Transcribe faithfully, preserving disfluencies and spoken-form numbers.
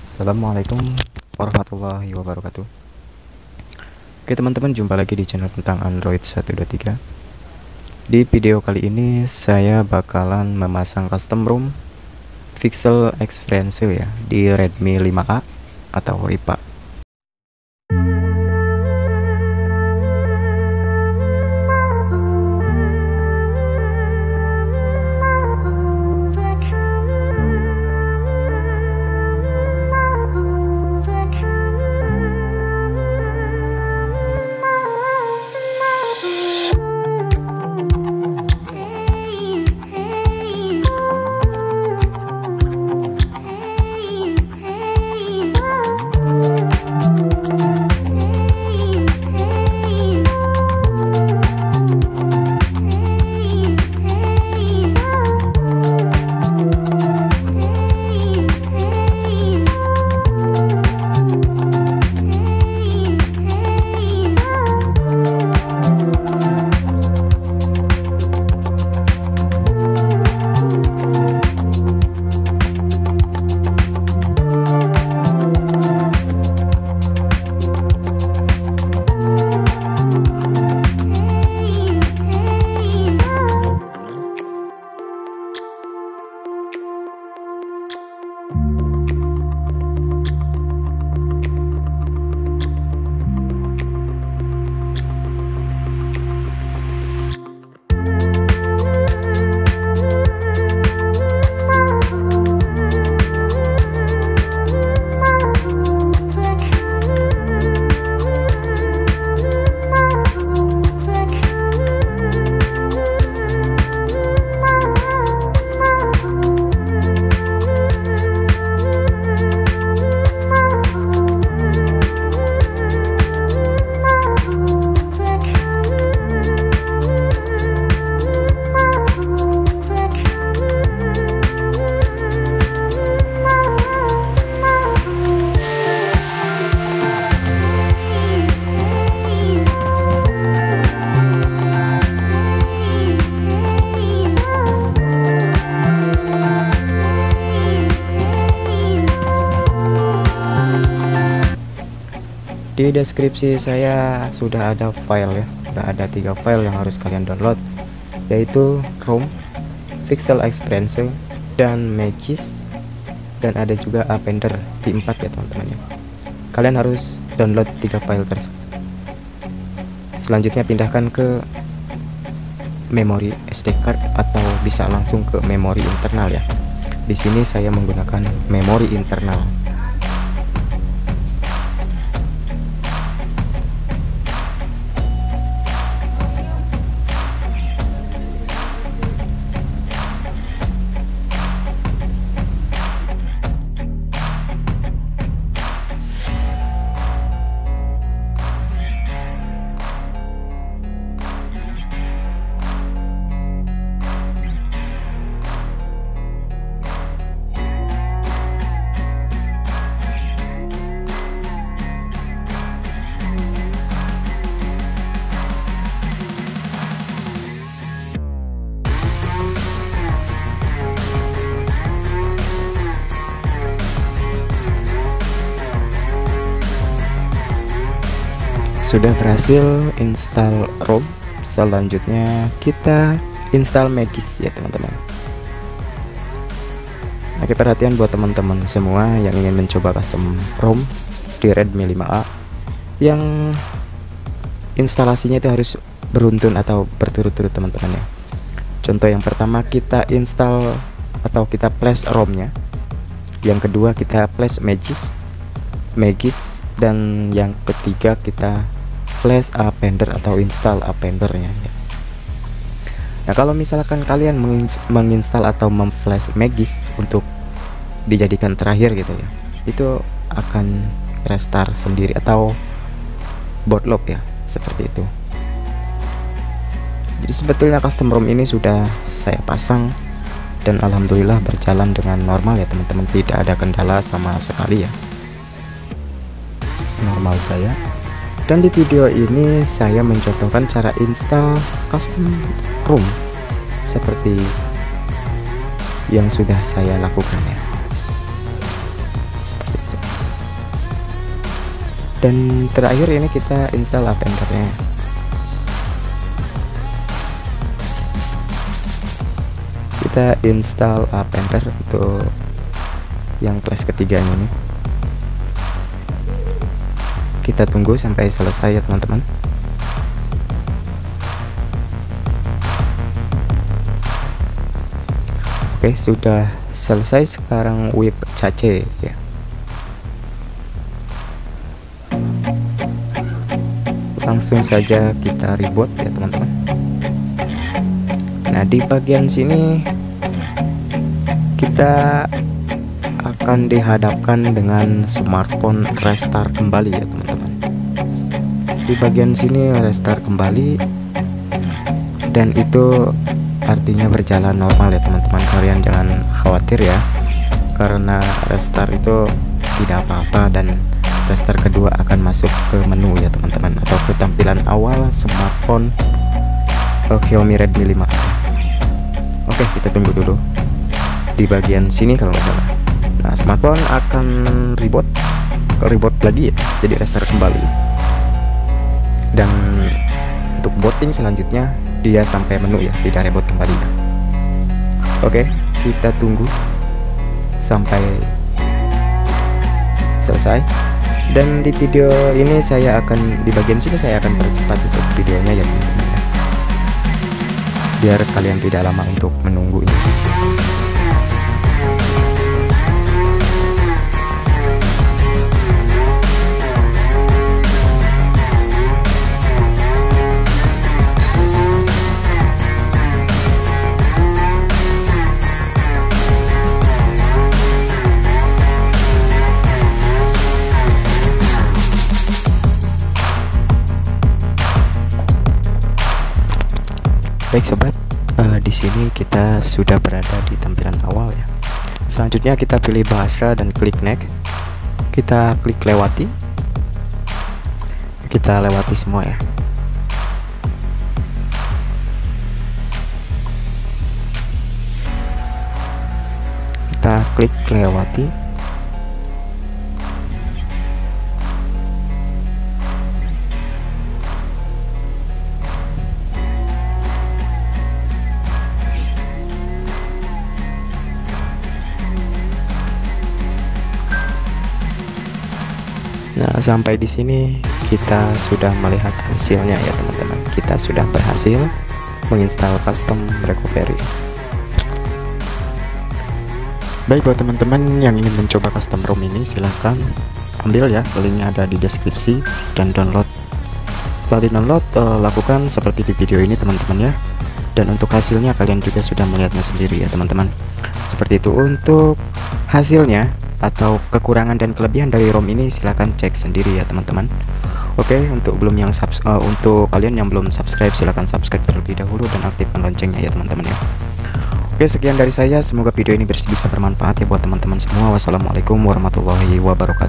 Assalamualaikum warahmatullahi wabarakatuh. Oke teman-teman, jumpa lagi di channel tentang Android seratus dua puluh tiga. Di video kali ini saya bakalan memasang custom ROM Pixel Experience ya di Redmi lima A atau Riva. Di deskripsi saya sudah ada file ya, sudah ada tiga file yang harus kalian download, yaitu ROM, Pixel Experience, dan Magisk, dan ada juga Appender V empat ya teman-teman ya. Kalian harus download tiga file tersebut. Selanjutnya pindahkan ke memori S D card atau bisa langsung ke memori internal ya. Di sini saya menggunakan memori internal. Sudah berhasil install ROM, selanjutnya kita install Magisk ya teman-teman. Oke, perhatian buat teman-teman semua yang ingin mencoba custom ROM di Redmi lima A yang instalasinya itu harus beruntun atau berturut-turut teman-teman ya. Contoh yang pertama, kita install atau kita flash ROM-nya. Yang kedua kita flash Magisk, Magisk, dan yang ketiga kita flash Appender atau install Appendernya. Nah, kalau misalkan kalian menginstal atau memflash Magisk untuk dijadikan terakhir gitu ya, itu akan restart sendiri atau bootloop ya, seperti itu. Jadi sebetulnya custom ROM ini sudah saya pasang dan alhamdulillah berjalan dengan normal ya teman-teman, tidak ada kendala sama sekali ya, normal saya. Dan di video ini saya mencontohkan cara install custom ROM seperti yang sudah saya lakukan ya, seperti itu. Dan terakhir ini kita install Appendernya. Kita install Appender untuk yang flash ketiganya nih. Kita tunggu sampai selesai ya teman-teman. Oke, sudah selesai. Sekarang web cache ya. Langsung saja kita reboot ya teman-teman. Nah, di bagian sini kita akan dihadapkan dengan smartphone restart kembali ya teman-teman. Di bagian sini restart kembali, dan itu artinya berjalan normal ya teman-teman. Kalian jangan khawatir ya, karena restart itu tidak apa-apa, dan restart kedua akan masuk ke menu ya teman-teman, atau ke tampilan awal smartphone oh, Xiaomi Redmi lima A. Oke, kita tunggu dulu di bagian sini kalau nggak salah. Nah, smartphone akan reboot, reboot lagi ya, jadi restart kembali. Dan untuk booting selanjutnya dia sampai menu ya, tidak reboot kembali. Oke, kita tunggu sampai selesai. Dan di video ini saya akan, di bagian sini saya akan percepat untuk videonya ya teman-teman, biar kalian tidak lama untuk menunggunya. Baik sobat, uh, di sini kita sudah berada di tampilan awal ya. Selanjutnya kita pilih bahasa dan klik next. Kita klik lewati. Kita lewati semua ya. Kita klik lewati. Nah, sampai di sini kita sudah melihat hasilnya ya teman-teman. Kita sudah berhasil menginstal custom recovery. Baik, buat teman-teman yang ingin mencoba custom ROM ini, silahkan ambil ya, linknya ada di deskripsi, dan download. Setelah di download, uh, lakukan seperti di video ini teman-teman ya. Dan untuk hasilnya kalian juga sudah melihatnya sendiri ya teman-teman. Seperti itu untuk hasilnya. Atau kekurangan dan kelebihan dari ROM ini silahkan cek sendiri ya teman-teman. Oke, untuk belum yang subs uh, untuk kalian yang belum subscribe silahkan subscribe terlebih dahulu dan aktifkan loncengnya ya teman-teman ya. Oke, sekian dari saya, semoga video ini bisa bermanfaat ya buat teman-teman semua. Wassalamualaikum warahmatullahi wabarakatuh.